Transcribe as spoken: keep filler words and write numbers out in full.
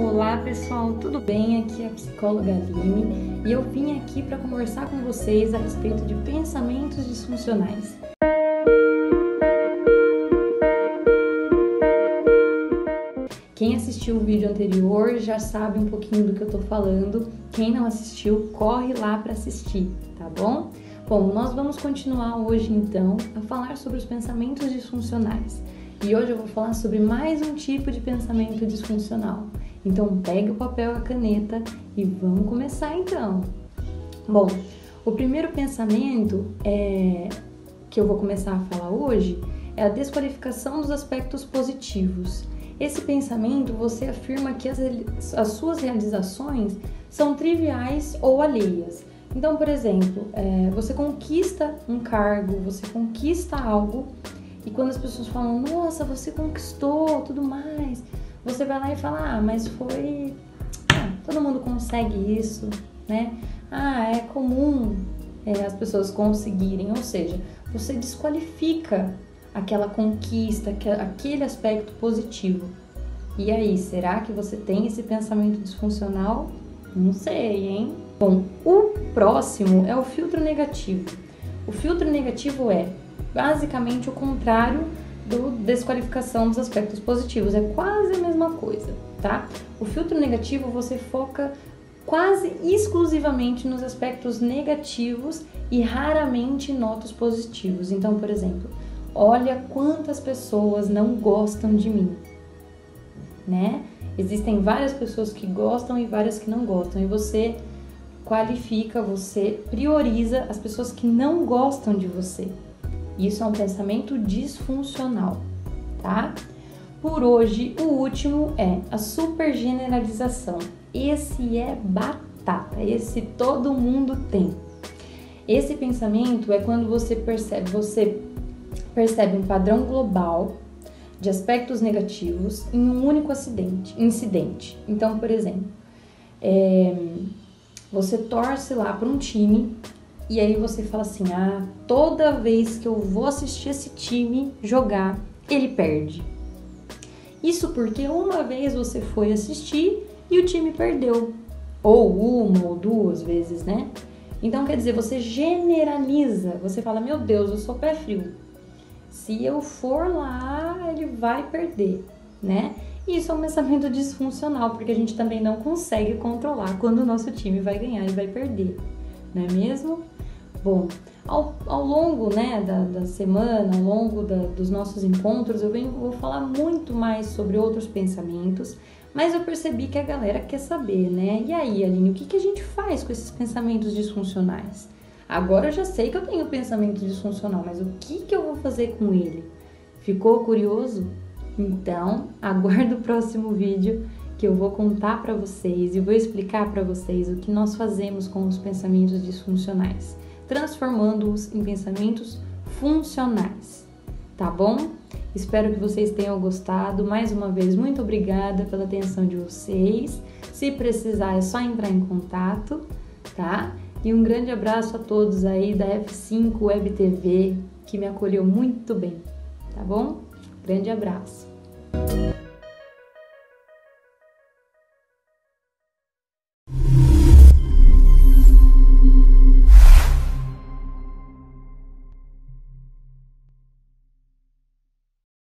Olá pessoal, tudo bem? Aqui é a psicóloga Aline e eu vim aqui para conversar com vocês a respeito de pensamentos disfuncionais. Quem assistiu o vídeo anterior já sabe um pouquinho do que eu estou falando, quem não assistiu, corre lá para assistir, tá bom? Bom, nós vamos continuar hoje então a falar sobre os pensamentos disfuncionais. E hoje eu vou falar sobre mais um tipo de pensamento disfuncional. Então pegue o papel e a caneta e vamos começar então. Bom, o primeiro pensamento é, que eu vou começar a falar hoje é a desqualificação dos aspectos positivos. Esse pensamento você afirma que as, as suas realizações são triviais ou alheias. Então, por exemplo, é, você conquista um cargo, você conquista algo. E quando as pessoas falam, nossa, você conquistou, tudo mais, você vai lá e fala, ah, mas foi... Ah, todo mundo consegue isso, né? Ah, é comum é, as pessoas conseguirem, ou seja, você desqualifica aquela conquista, aquele aspecto positivo. E aí, será que você tem esse pensamento disfuncional? Não sei, hein? Bom, o próximo é o filtro negativo. O filtro negativo é basicamente o contrário do desqualificação dos aspectos positivos, é quase a mesma coisa, tá? O filtro negativo você foca quase exclusivamente nos aspectos negativos e raramente nota os positivos. Então, por exemplo, olha quantas pessoas não gostam de mim, né? Existem várias pessoas que gostam e várias que não gostam, e você qualifica, você prioriza as pessoas que não gostam de você. Isso é um pensamento disfuncional, tá? Por hoje, o último é a supergeneralização. Esse é batata, esse todo mundo tem. Esse pensamento é quando você percebe, você percebe um padrão global de aspectos negativos em um único acidente, incidente. Então, por exemplo, é, você torce lá para um time. E aí você fala assim, ah, toda vez que eu vou assistir esse time jogar, ele perde. Isso porque uma vez você foi assistir e o time perdeu. Ou uma ou duas vezes, né? Então, quer dizer, você generaliza. Você fala, meu Deus, eu sou pé frio. Se eu for lá, ele vai perder, né? E isso é um pensamento disfuncional, porque a gente também não consegue controlar quando o nosso time vai ganhar e vai perder. Não é mesmo? Bom, ao, ao longo né, da, da semana, ao longo da, dos nossos encontros, eu venho, vou falar muito mais sobre outros pensamentos, mas eu percebi que a galera quer saber, né? E aí, Aline, o que, que a gente faz com esses pensamentos disfuncionais? Agora eu já sei que eu tenho pensamento disfuncional, mas o que, que eu vou fazer com ele? Ficou curioso? Então, aguarda o próximo vídeo, que eu vou contar para vocês e vou explicar para vocês o que nós fazemos com os pensamentos disfuncionais, transformando-os em pensamentos funcionais, tá bom? Espero que vocês tenham gostado. Mais uma vez, muito obrigada pela atenção de vocês. Se precisar, é só entrar em contato, tá? E um grande abraço a todos aí da F cinco Web T V, que me acolheu muito bem, tá bom? Grande abraço!